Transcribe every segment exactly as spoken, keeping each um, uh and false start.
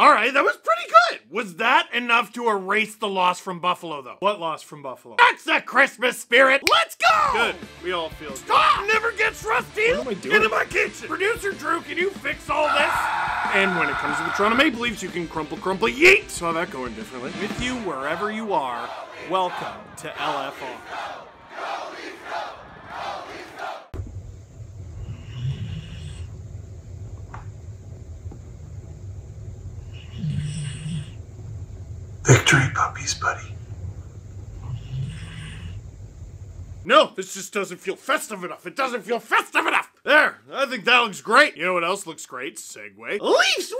All right, that was pretty good. Was that enough to erase the loss from Buffalo, though? What loss from Buffalo? That's the Christmas spirit. Let's go! Good. We all feel Stop! Good. Never gets rusty. What am I doing? Into my kitchen. Producer Drew, can you fix all this? And when it comes to the Toronto Maple Leafs, you can crumple, crumple, yeet. Saw that going differently. With you wherever you are, welcome to L F R. Victory puppies, buddy. No, this just doesn't feel festive enough. It doesn't feel festive enough. There, I think that looks great. You know what else looks great? Segway. Leafs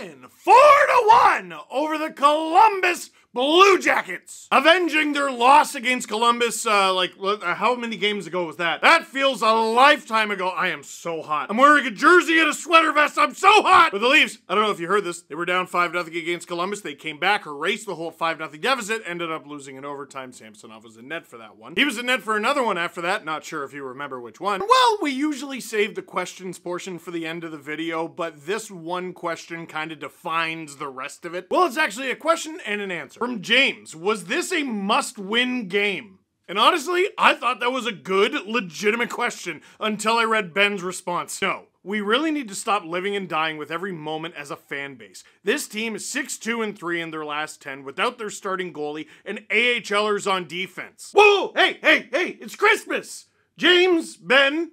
win four to one over the Columbus Blue Jackets, avenging their loss against Columbus, uh, like, uh, how many games ago was that? That feels a lifetime ago. I am so hot. I'm wearing a jersey and a sweater vest. I'm so hot! But the Leafs, I don't know if you heard this, they were down five nothing against Columbus. They came back, erased the whole five nothing deficit, ended up losing in overtime. Samsonov was in net for that one. He was in net for another one after that. Not sure if you remember which one. Well, we usually save the questions portion for the end of the video, but this one question kind of defines the rest of it. Well, it's actually a question and an answer. From James, was this a must-win game? And honestly, I thought that was a good, legitimate question until I read Ben's response. No. We really need to stop living and dying with every moment as a fan base. This team is six two and three in their last ten without their starting goalie and AHLers on defense. Whoa! Hey, hey, hey! It's Christmas! James, Ben...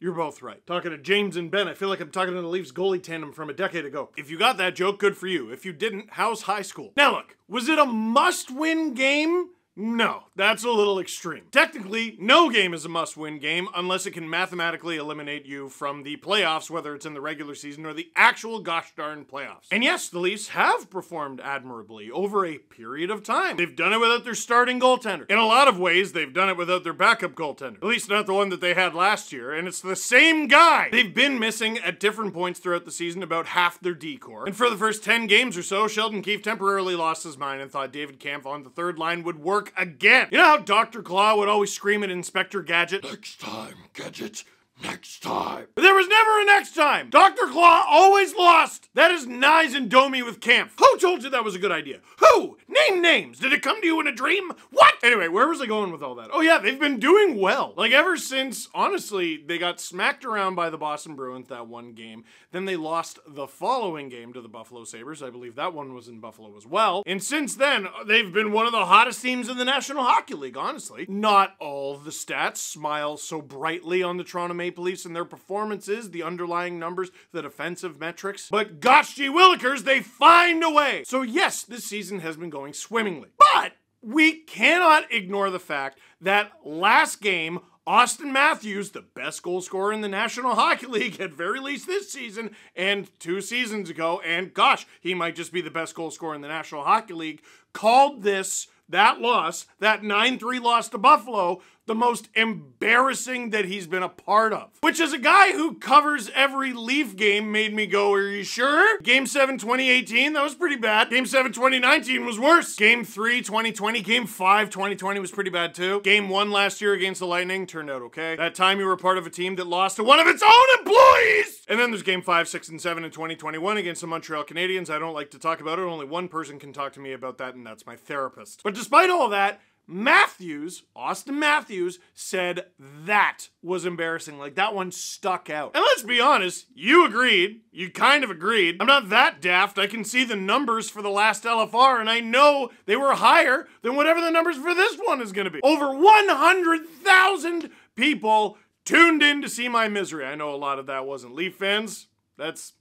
You're both right. Talking to James and Ben, I feel like I'm talking to the Leafs goalie tandem from a decade ago. If you got that joke, good for you. If you didn't, how's high school? Now look, was it a must-win game? No, that's a little extreme. Technically, no game is a must-win game unless it can mathematically eliminate you from the playoffs, whether it's in the regular season or the actual gosh darn playoffs. And yes, the Leafs have performed admirably over a period of time. They've done it without their starting goaltender. In a lot of ways, they've done it without their backup goaltender. At least not the one that they had last year, and it's the same guy. They've been missing at different points throughout the season about half their decor. And for the first ten games or so, Sheldon Keefe temporarily lost his mind and thought David Kampf on the third line would work again. You know how Doctor Claw would always scream at Inspector Gadget? Next time, Gadget. Next time. But there was never a next time. Doctor Claw always lost. That is Nyes and Domi with Kampf. Who told you that was a good idea? Who? Name names. Did it come to you in a dream? What? Anyway, where was I going with all that? Oh yeah, they've been doing well. Like ever since, honestly, they got smacked around by the Boston Bruins that one game. Then they lost the following game to the Buffalo Sabres. I believe that one was in Buffalo as well. And since then, they've been one of the hottest teams in the National Hockey League, honestly. Not all the stats smile so brightly on the Toronto Maple Maple Leafs and their performances, the underlying numbers, the defensive metrics. But gosh gee willikers, they find a way. So yes, this season has been going swimmingly. But we cannot ignore the fact that last game, Auston Matthews, the best goal scorer in the National Hockey League, at very least this season and two seasons ago, and gosh, he might just be the best goal scorer in the National Hockey League, called this, that loss, that nine three loss to Buffalo, the most embarrassing that he's been a part of. Which is a guy who covers every Leaf game made me go, are you sure? Game seven twenty eighteen, that was pretty bad. Game seven twenty nineteen was worse. Game three twenty twenty, Game five twenty twenty was pretty bad too. Game one last year against the Lightning turned out okay. That time you were part of a team that lost to one of its own employees! And then there's Game five, six, and seven in twenty twenty-one against the Montreal Canadiens. I don't like to talk about it. Only one person can talk to me about that, and that's my therapist. But despite all that, Matthews, Auston Matthews, said that was embarrassing. Like, that one stuck out. And let's be honest, you agreed. You kind of agreed. I'm not that daft. I can see the numbers for the last L F R, and I know they were higher than whatever the numbers for this one is going to be. Over one hundred thousand people tuned in to see my misery. I know a lot of that wasn't Leaf fans. That's...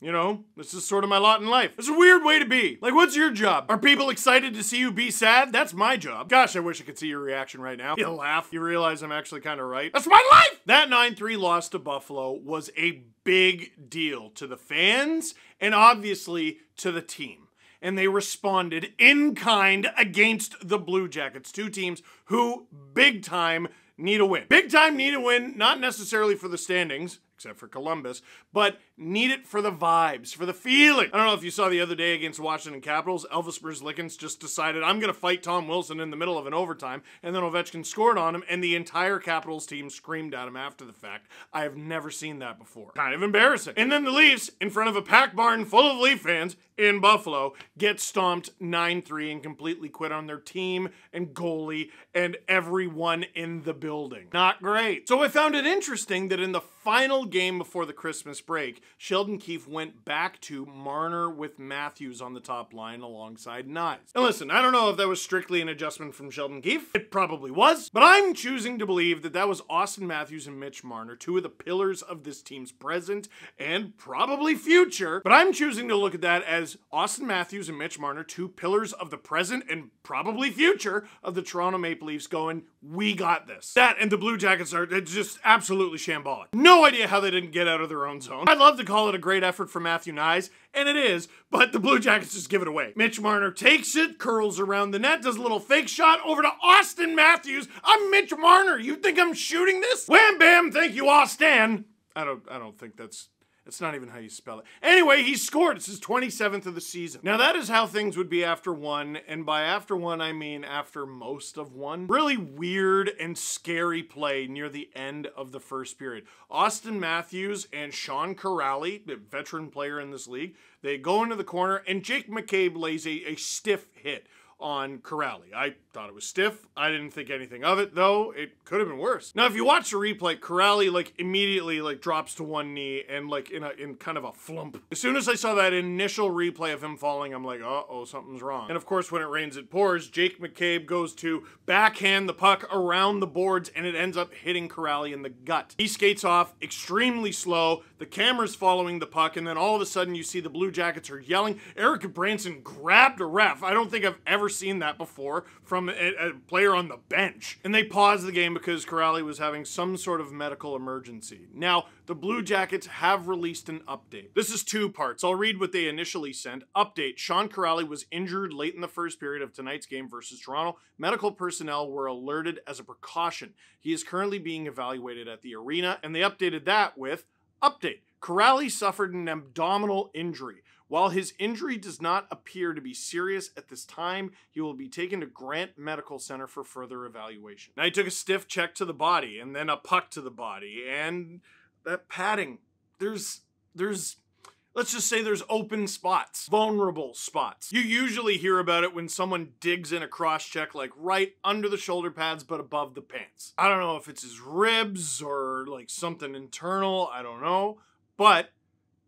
You know, this is sort of my lot in life. It's a weird way to be. Like, what's your job? Are people excited to see you be sad? That's my job. Gosh, I wish I could see your reaction right now. You laugh. You realize I'm actually kind of right. That's my life! That nine three loss to Buffalo was a big deal to the fans and obviously to the team. And they responded in kind against the Blue Jackets, two teams who big time need a win. Big time need a win, not necessarily for the standings, except for Columbus, but Need it for the vibes, for the feeling. I don't know if you saw the other day against Washington Capitals, Elvis Bruce Lickens just decided, I'm going to fight Tom Wilson in the middle of an overtime, and then Ovechkin scored on him, and the entire Capitals team screamed at him after the fact. I have never seen that before. Kind of embarrassing. And then the Leafs, in front of a packed barn full of Leaf fans in Buffalo, get stomped nine three and completely quit on their team and goalie and everyone in the building. Not great. So I found it interesting that in the final game before the Christmas break, Sheldon Keefe went back to Marner with Matthews on the top line alongside Nyes. Now listen, I don't know if that was strictly an adjustment from Sheldon Keefe. It probably was. But I'm choosing to believe that that was Auston Matthews and Mitch Marner, two of the pillars of this team's present and probably future. But I'm choosing to look at that as Auston Matthews and Mitch Marner, two pillars of the present and probably future of the Toronto Maple Leafs going, we got this. That and the Blue Jackets are just absolutely shambolic. No idea how they didn't get out of their own zone. I'd love to call it a great effort from Matthew Nyes, and it is, but the Blue Jackets just give it away. Mitch Marner takes it, curls around the net, does a little fake shot over to Auston Matthews. I'm Mitch Marner. You think I'm shooting this? Wham bam, thank you, Auston. I don't, I don't think that's... It's not even how you spell it. Anyway, he scored. It's his twenty-seventh of the season. Now that is how things would be after one, and by after one, I mean after most of one. Really weird and scary play near the end of the first period. Auston Matthews and Sean Kuraly, the veteran player in this league, they go into the corner, and Jake McCabe lays a, a stiff hit on Kuraly. I thought it was stiff. I didn't think anything of it, though. It could have been worse. Now, if you watch the replay, Kuraly, like, immediately, like, drops to one knee and, like, in a in kind of a flump. As soon as I saw that initial replay of him falling, I'm like, uh-oh, something's wrong. And, of course, when it rains, it pours. Jake McCabe goes to backhand the puck around the boards, and it ends up hitting Kuraly in the gut. He skates off extremely slow. The camera's following the puck, and then all of a sudden, you see the Blue Jackets are yelling. Erica Branson grabbed a ref. I don't think I've ever seen that before from a, a player on the bench. And they paused the game because Kuraly was having some sort of medical emergency. Now, the Blue Jackets have released an update. This is two parts. I'll read what they initially sent. Update: Sean Kuraly was injured late in the first period of tonight's game versus Toronto. Medical personnel were alerted as a precaution. He is currently being evaluated at the arena. And they updated that with update: Kuraly suffered an abdominal injury. While his injury does not appear to be serious at this time, he will be taken to Grant Medical Center for further evaluation. Now, he took a stiff check to the body and then a puck to the body, and that padding, there's, there's, let's just say there's open spots, vulnerable spots. You usually hear about it when someone digs in a cross check, like right under the shoulder pads, but above the pants. I don't know if it's his ribs or like something internal, I don't know, but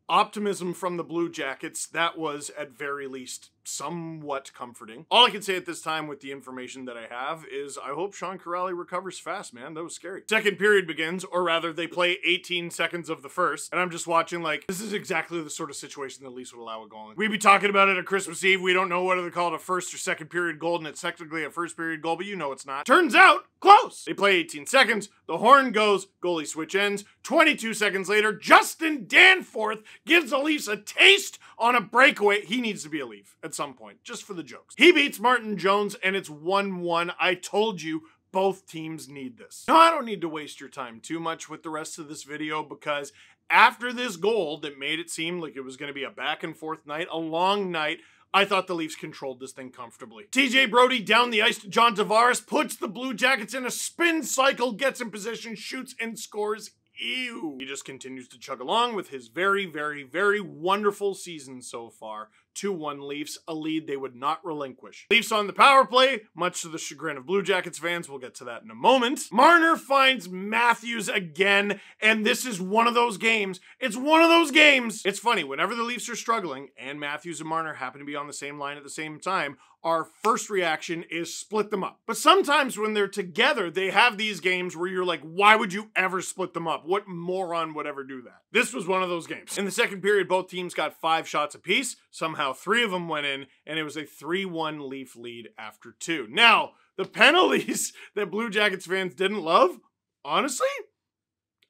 optimism from the Blue Jackets, that was at very least somewhat comforting. All I can say at this time with the information that I have is I hope Sean Kuraly recovers fast, man. That was scary. Second period begins, or rather they play eighteen seconds of the first, and I'm just watching like, this is exactly the sort of situation the Leafs would allow a goal in. We'd be talking about it at Christmas Eve. We don't know whether they call it a first or second period goal, and it's technically a first period goal, but you know it's not. Turns out, close. They play eighteen seconds, the horn goes, goalie switch ends. twenty-two seconds later, Justin Danforth gives the Leafs a taste on a breakaway. He needs to be a Leaf at some point, just for the jokes. He beats Martin Jones, and it's one one. I told you, both teams need this. Now, I don't need to waste your time too much with the rest of this video, because after this goal that made it seem like it was going to be a back and forth night, a long night, I thought the Leafs controlled this thing comfortably. T J Brodie down the ice to John Tavares, puts the Blue Jackets in a spin cycle, gets in position, shoots, and scores. Ew. He just continues to chug along with his very, very, very wonderful season so far. two one Leafs, a lead they would not relinquish. Leafs on the power play, much to the chagrin of Blue Jackets fans. We'll get to that in a moment. Marner finds Matthews again, and this is one of those games. It's one of those games. It's funny, whenever the Leafs are struggling, and Matthews and Marner happen to be on the same line at the same time, our first reaction is split them up. But sometimes when they're together, they have these games where you're like, why would you ever split them up? What moron would ever do that? This was one of those games. In the second period, both teams got five shots apiece. Somehow three of them went in, and it was a three one Leaf lead after two. Now, the penalties that Blue Jackets fans didn't love, honestly,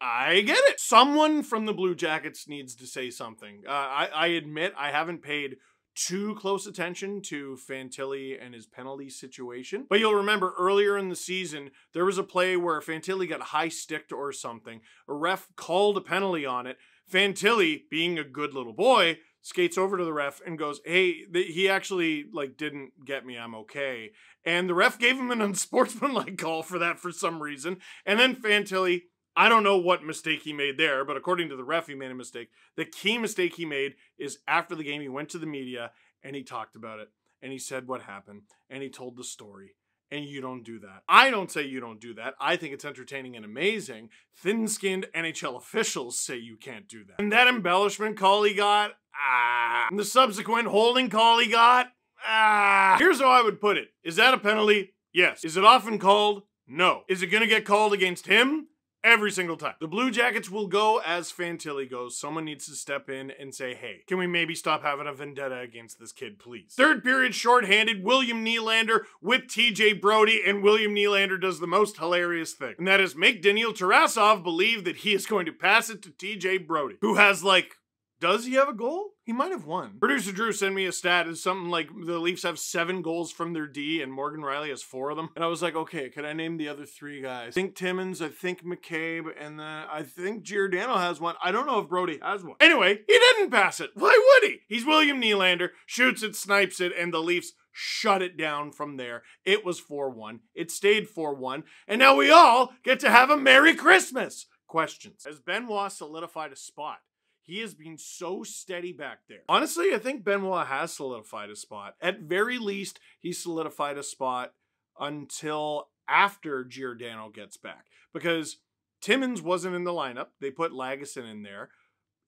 I get it. Someone from the Blue Jackets needs to say something. Uh, I, I admit I haven't paid too close attention to Fantilli and his penalty situation. But you'll remember earlier in the season, there was a play where Fantilli got high-sticked or something. A ref called a penalty on it. Fantilli, being a good little boy, skates over to the ref and goes, hey, th- he actually like didn't get me. I'm okay. And the ref gave him an unsportsmanlike call for that for some reason. And then Fantilli, I don't know what mistake he made there, but according to the ref, he made a mistake. The key mistake he made is after the game, he went to the media and he talked about it and he said what happened and he told the story. And you don't do that. I don't say you don't do that. I think it's entertaining and amazing. Thin-skinned N H L officials say you can't do that. And that embellishment call he got, ah. And the subsequent holding call he got, ah. Here's how I would put it. Is that a penalty? Yes. Is it often called? No. Is it gonna get called against him? Every single time. The Blue Jackets will go as Fantilli goes. Someone needs to step in and say, hey, can we maybe stop having a vendetta against this kid, please? Third period shorthanded, William Nylander with T J Brodie, and William Nylander does the most hilarious thing. And that is make Daniil Tarasov believe that he is going to pass it to T J Brodie, who has like, does he have a goal? He might have won. Producer Drew sent me a stat as something like the Leafs have seven goals from their D and Morgan Riley has four of them. And I was like, okay, could I name the other three guys? I think Timmins, I think McCabe, and then I think Giordano has one. I don't know if Brodie has one. Anyway, he didn't pass it. Why would he? He's William Nylander, shoots it, snipes it, and the Leafs shut it down from there. It was four one. It stayed four one. And now we all get to have a Merry Christmas. Questions. Has Benoit solidified a spot? He has been so steady back there. Honestly, I think Benoit has solidified a spot. At very least, he solidified a spot until after Giordano gets back. Because Timmins wasn't in the lineup. They put Lagesson in there.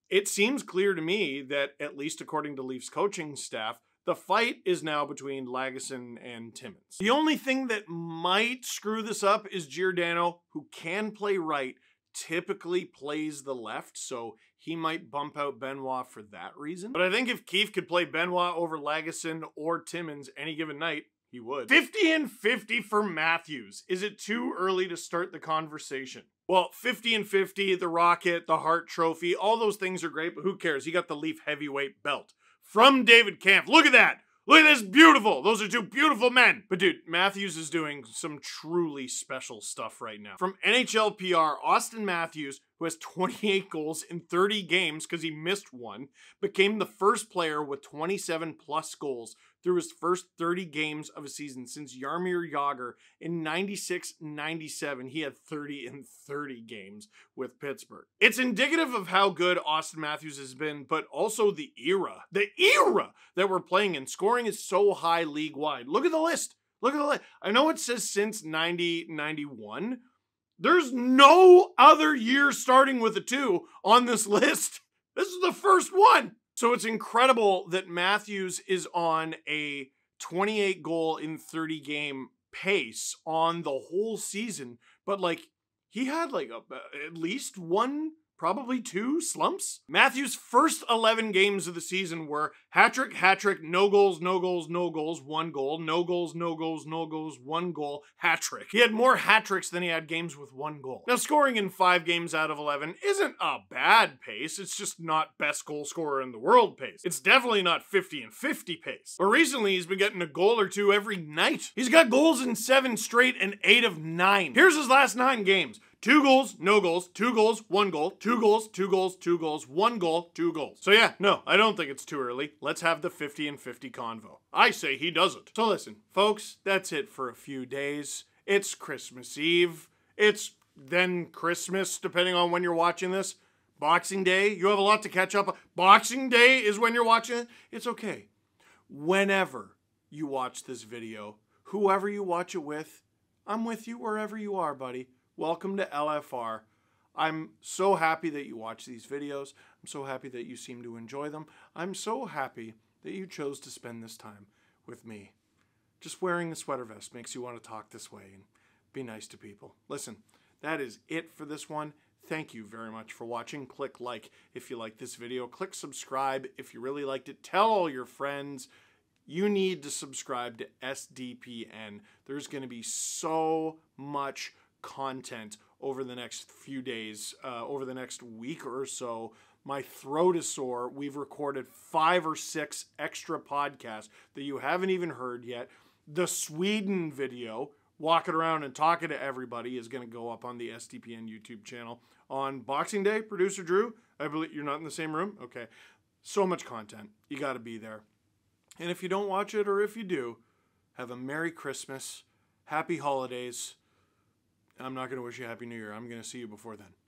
It seems clear to me that, at least according to Leafs coaching staff, the fight is now between Lagesson and Timmins. The only thing that might screw this up is Giordano, who can play right, typically plays the left, so he might bump out Benoit for that reason. But I think if Keefe could play Benoit over Lagesson or Timmins any given night, he would. fifty and fifty for Matthews. Is it too early to start the conversation? Well, fifty and fifty, the Rocket, the Hart Trophy, all those things are great, but who cares? He got the Leaf heavyweight belt from David Kampf. Look at that. Look at this, beautiful. Those are two beautiful men. But dude, Matthews is doing some truly special stuff right now. From N H L P R, Auston Matthews, who has twenty-eight goals in thirty games because he missed one, became the first player with twenty-seven plus goals through his first thirty games of a season since Jaromir Jagr in ninety-six ninety-seven. He had thirty in thirty games with Pittsburgh. It's indicative of how good Auston Matthews has been, but also the era, the era that we're playing in. Scoring is so high league-wide. Look at the list. Look at the list. I know it says since ninety ninety-one. There's no other year starting with a two on this list. This is the first one. So it's incredible that Matthews is on a twenty-eight goal in thirty game pace on the whole season. But like, he had like a, at least one, probably two slumps. Matthews' first eleven games of the season were hat trick, hat trick, no goals, no goals, no goals, one goal, no goals, no goals, no goals, one goal, hat trick. He had more hat tricks than he had games with one goal. Now, scoring in five games out of eleven isn't a bad pace. It's just not best goal scorer in the world pace. It's definitely not fifty and fifty pace. But recently, he's been getting a goal or two every night. He's got goals in seven straight and eight of nine. Here's his last nine games. Two goals, no goals, two goals, one goal, two goals, two goals, two goals, one goal, two goals. So yeah, no, I don't think it's too early. Let's have the fifty and fifty convo. I say he doesn't. So listen, folks, that's it for a few days. It's Christmas Eve. It's then Christmas, depending on when you're watching this. Boxing Day, you have a lot to catch up on. Boxing Day is when you're watching it. It's okay. Whenever you watch this video, whoever you watch it with, I'm with you wherever you are, buddy. Welcome to L F R. I'm so happy that you watch these videos. I'm so happy that you seem to enjoy them. I'm so happy that you chose to spend this time with me. Just wearing a sweater vest makes you want to talk this way and be nice to people. Listen, that is it for this one. Thank you very much for watching. Click like if you like this video. Click subscribe if you really liked it. Tell all your friends. You need to subscribe to S D P N. There's going to be so much content over the next few days, uh, over the next week or so. My throat is sore. We've recorded five or six extra podcasts that you haven't even heard yet. The Sweden video walking around and talking to everybody is going to go up on the S D P N YouTube channel on Boxing Day. Producer Drew, I believe you're not in the same room. Okay. So much content. You got to be there. And if you don't watch it, or if you do, have a Merry Christmas, Happy Holidays. I'm not going to wish you a Happy New Year. I'm going to see you before then.